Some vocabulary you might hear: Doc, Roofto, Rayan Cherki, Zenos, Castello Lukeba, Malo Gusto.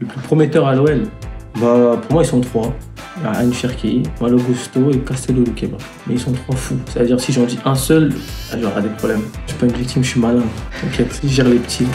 le plus prometteur à l'OL, bah, pour moi, ils sont trois. Rayan Cherki, Malo Gusto et Castello Lukeba. Mais ils sont trois fous. C'est-à-dire, si j'en dis un seul, j'aurai des problèmes. Je suis pas une victime, je suis malin. T'inquiète, je gère les petits.